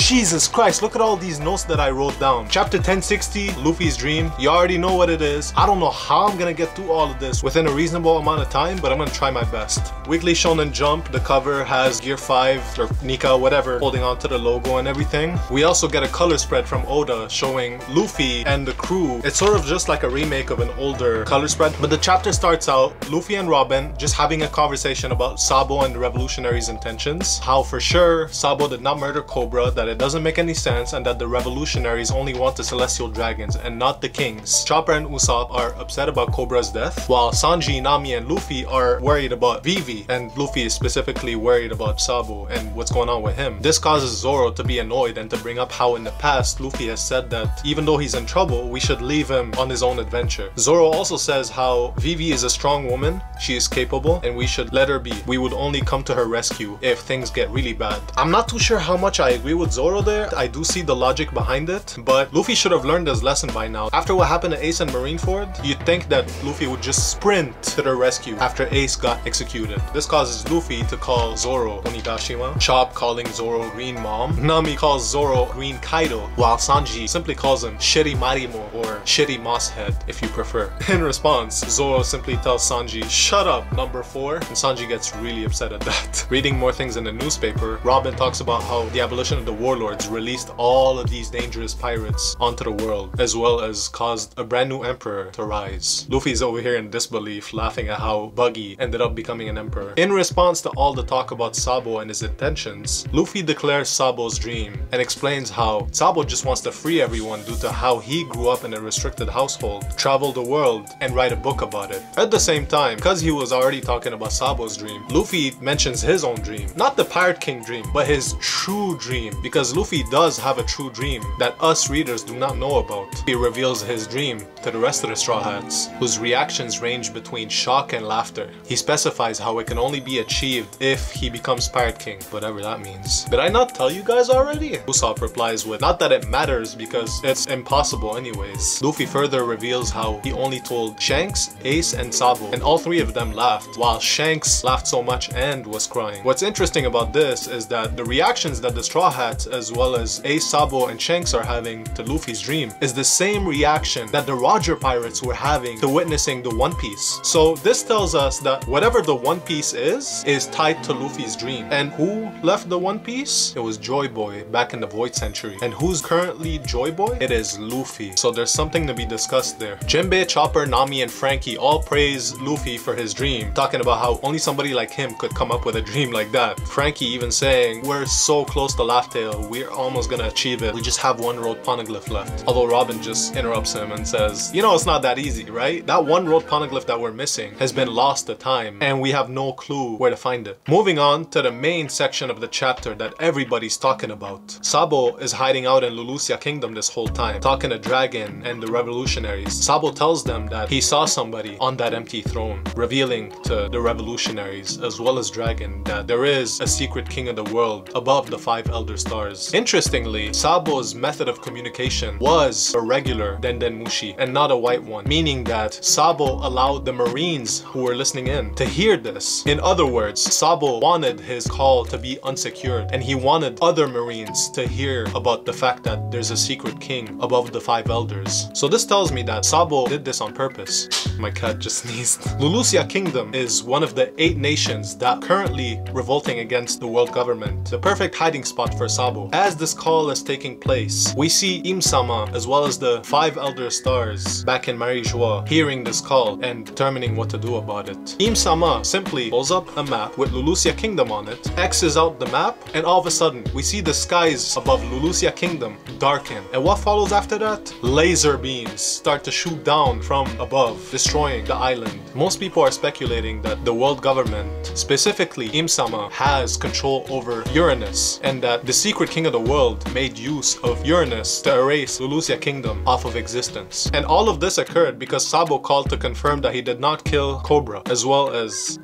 Jesus Christ, look at all these notes that I wrote down. Chapter 1060, Luffy's dream. You already know what it is. I don't know how I'm gonna get through all of this within a reasonable amount of time, but I'm gonna try my best. Weekly Shonen Jump, the cover has Gear 5 or Nika, whatever, holding on to the logo and everything. We also get a color spread from Oda showing Luffy and the crew. It's sort of just like a remake of an older color spread, but the chapter starts out Luffy and Robin just having a conversation about Sabo and the revolutionaries' intentions. How for sure Sabo did not murder Cobra, that it doesn't make any sense, and that the revolutionaries only want the celestial dragons and not the kings. Chopper and Usopp are upset about Cobra's death, while Sanji, Nami, and Luffy are worried about Vivi, and Luffy is specifically worried about Sabo and what's going on with him. This causes Zoro to be annoyed and to bring up how in the past Luffy has said that even though he's in trouble, we should leave him on his own adventure. Zoro also says how Vivi is a strong woman, she is capable, and we should let her be. We would only come to her rescue if things get really bad. I'm not too sure how much I agree with Zoro there. I do see the logic behind it, but Luffy should have learned his lesson by now. After what happened to Ace and Marineford, you'd think that Luffy would just sprint to their rescue after Ace got executed. This causes Luffy to call Zoro Onigashima, Chop calling Zoro Green Mom, Nami calls Zoro Green Kaido, while Sanji simply calls him Shiri Marimo or Shitty Moss Head, if you prefer. In response, Zoro simply tells Sanji, "Shut up, number 4," and Sanji gets really upset at that. Reading more things in the newspaper, Robin talks about how the abolition of the warlords released all of these dangerous pirates onto the world, as well as caused a brand new emperor to rise. Luffy's over here in disbelief, laughing at how Buggy ended up becoming an emperor. In response to all the talk about Sabo and his intentions, Luffy declares Sabo's dream and explains how Sabo just wants to free everyone due to how he grew up in a restricted household, travel the world, and write a book about it. At the same time, because he was already talking about Sabo's dream, Luffy mentions his own dream. Not the Pirate King dream, but his true dream, because Luffy does have a true dream that us readers do not know about. He reveals his dream to the rest of the Straw Hats, whose reactions range between shock and laughter. He specifies how it can only be achieved if he becomes Pirate King, whatever that means. Did I not tell you guys already? Usopp replies with, "Not that it matters, because it's impossible anyways." Luffy further reveals how he only told Shanks, Ace, and Sabo, and all three of them laughed, while Shanks laughed so much and was crying. What's interesting about this is that the reactions that the Straw Hats, as well as Ace, Sabo, and Shanks are having to Luffy's dream is the same reaction that the Roger Pirates were having to witnessing the One Piece. So this tells us that whatever the One Piece is tied to Luffy's dream. And who left the One Piece? It was Joy Boy back in the Void Century. And who's currently Joy Boy? It is Luffy. So there's something to be discussed there. Jinbei, Chopper, Nami, and Frankie all praise Luffy for his dream, talking about how only somebody like him could come up with a dream like that. Frankie even saying, "We're so close to Laugh Tale, we're almost gonna achieve it, we just have one road poneglyph left." Although Robin just interrupts him and says, "You know, it's not that easy, right? That one road poneglyph that we're missing has been lost to time, and we have no clue where to find it." Moving on to the main section of the chapter that everybody's talking about. Sabo is hiding out in Lulusia Kingdom this whole time, talking to Dragon and the revolutionaries. Sabo tells them that he saw somebody on that empty throne, revealing to the revolutionaries as well as Dragon that there is a secret king of the world above the 5 elder stars. Interestingly, Sabo's method of communication was a regular Dendenmushi and not a white one, meaning that Sabo allowed the Marines who were listening in to hear this. In other words, Sabo wanted his call to be unsecured, and he wanted other Marines to hear about the fact that there's a secret king above the 5 elders. So this tells me that Sabo did this on purpose. My cat just sneezed. Lulusia Kingdom is one of the 8 nations that are currently revolting against the world government. The perfect hiding spot for Sabo. As this call is taking place, we see Im-sama as well as the 5 elder stars back in Marijua hearing this call and determining what to do about it. Im-sama simply pulls up a map with Lulusia Kingdom on it, X's out the map, and all of a sudden we see the skies above Lulusia Kingdom darken. And what follows after that? Laser beams start to shoot down from above, destroying the island. Most people are speculating that the world government, specifically Im-sama, has control over Uranus, and that the secret king of the world made use of Uranus to erase Lulusia Kingdom off of existence. And all of this occurred because Sabo called to confirm that he did not kill Cobra, as well as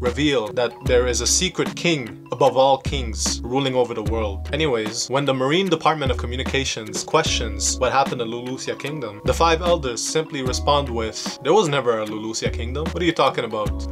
reveal that there is a secret king above all kings ruling over the world. Anyways, when the Marine Department of Communications questions what happened to Lulusia Kingdom, the 5 elders simply respond with, "There was never a Lulusia Kingdom. What are you talking about?"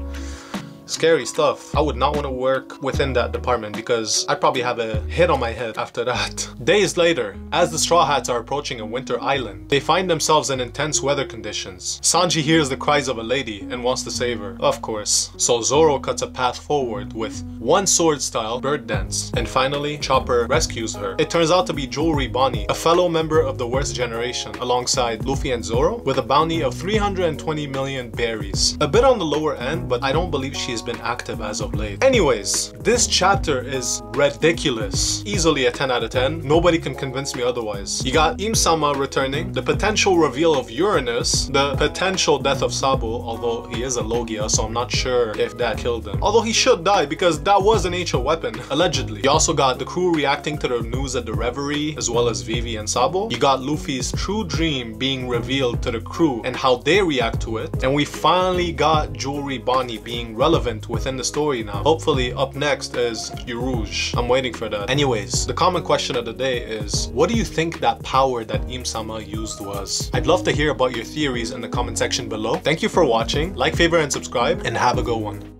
Scary stuff. I would not want to work within that department because I'd probably have a hit on my head after that. Days later, as the Straw Hats are approaching a winter island, they find themselves in intense weather conditions. Sanji hears the cries of a lady and wants to save her, of course. So Zoro cuts a path forward with one sword style bird dance. And finally, Chopper rescues her. It turns out to be Jewelry Bonney, a fellow member of the worst generation, alongside Luffy and Zoro, with a bounty of 320 million berries. A bit on the lower end, but I don't believe she's been active as of late. Anyways, this chapter is ridiculous. Easily a 10 out of 10. Nobody can convince me otherwise. You got Im-sama returning, the potential reveal of Uranus, the potential death of Sabo, although he is a Logia, so I'm not sure if that killed him. Although he should die because that was an ancient weapon, allegedly. You also got the crew reacting to the news at the Reverie, as well as Vivi and Sabo. You got Luffy's true dream being revealed to the crew and how they react to it. And we finally got Jewelry Bonney being relevant within the story now. Hopefully up next is Uranus. I'm waiting for that. Anyways, the common question of the day is, what do you think that power that Im-sama used was? I'd love to hear about your theories in the comment section below. Thank you for watching. Like, favorite, and subscribe, and have a good one.